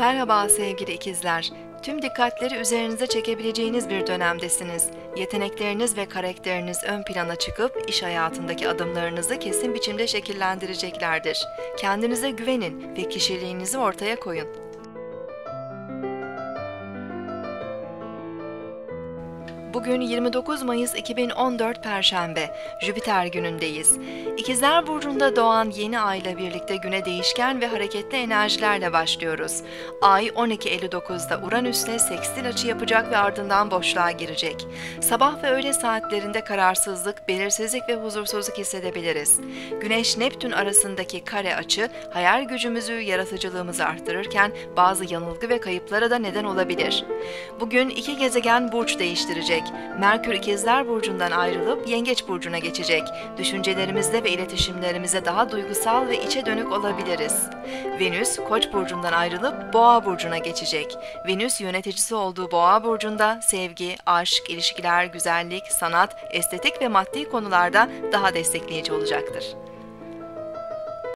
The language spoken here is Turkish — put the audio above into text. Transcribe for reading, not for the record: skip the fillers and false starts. Merhaba sevgili ikizler. Tüm dikkatleri üzerinize çekebileceğiniz bir dönemdesiniz. Yetenekleriniz ve karakteriniz ön plana çıkıp iş hayatındaki adımlarınızı kesin biçimde şekillendireceklerdir. Kendinize güvenin ve kişiliğinizi ortaya koyun. Bugün 29 Mayıs 2014 Perşembe, Jüpiter günündeyiz. İkizler Burcu'nda doğan yeni ay ile birlikte güne değişken ve hareketli enerjilerle başlıyoruz. Ay 12.59'da Uranüs'le sekstil açı yapacak ve ardından boşluğa girecek. Sabah ve öğle saatlerinde kararsızlık, belirsizlik ve huzursuzluk hissedebiliriz. Güneş-Neptün arasındaki kare açı, hayal gücümüzü, yaratıcılığımızı arttırırken bazı yanılgı ve kayıplara da neden olabilir. Bugün iki gezegen burç değiştirecek. Merkür İkizler Burcu'ndan ayrılıp Yengeç Burcu'na geçecek. Düşüncelerimizde ve iletişimlerimize daha duygusal ve içe dönük olabiliriz. Venüs, Koç Burcu'ndan ayrılıp Boğa Burcu'na geçecek. Venüs yöneticisi olduğu Boğa Burcu'nda sevgi, aşk, ilişkiler, güzellik, sanat, estetik ve maddi konularda daha destekleyici olacaktır.